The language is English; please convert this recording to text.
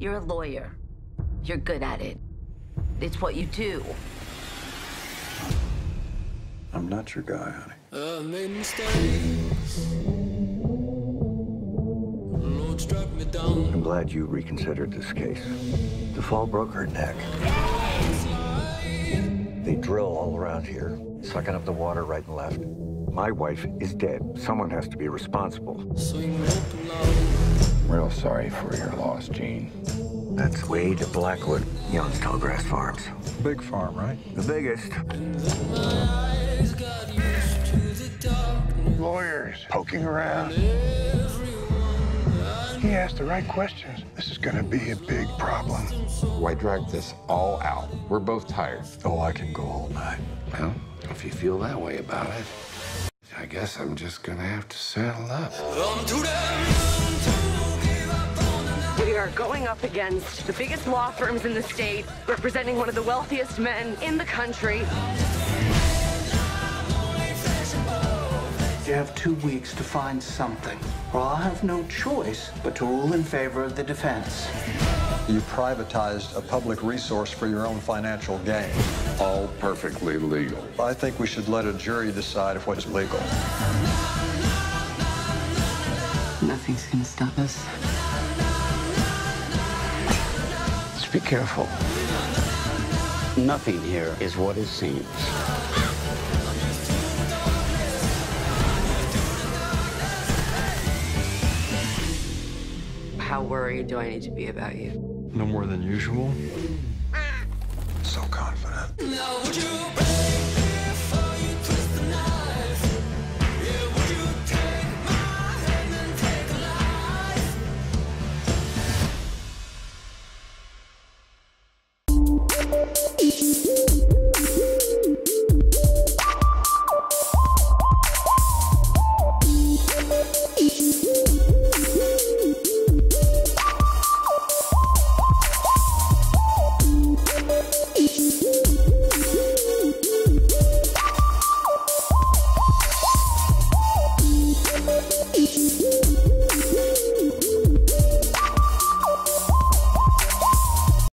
You're a lawyer. You're good at it. It's what you do. I'm not your guy, honey. I'm glad you reconsidered this case. The fall broke her neck. They drill all around here, sucking up the water right and left. My wife is dead. Someone has to be responsible. I'm real sorry for your loss, Gene. That's Wade at Blackwood, Youngstall Grass Farms. Big farm, right? The biggest. Lawyers poking around. He asked the right questions. This is gonna be a big problem. Why drag this all out? We're both tired. Oh, I can go all night. Well, if you feel that way about it, I guess I'm just gonna have to saddle up. We are going up against the biggest law firms in the state, representing one of the wealthiest men in the country. You have 2 weeks to find something, or I'll have no choice but to rule in favor of the defense. You privatized a public resource for your own financial gain. All perfectly legal. I think we should let a jury decide if what's legal. Nothing's gonna stop us. Just be careful. Nothing here is what it seems. How worried do I need to be about you? No more than usual. So confident. Now, would you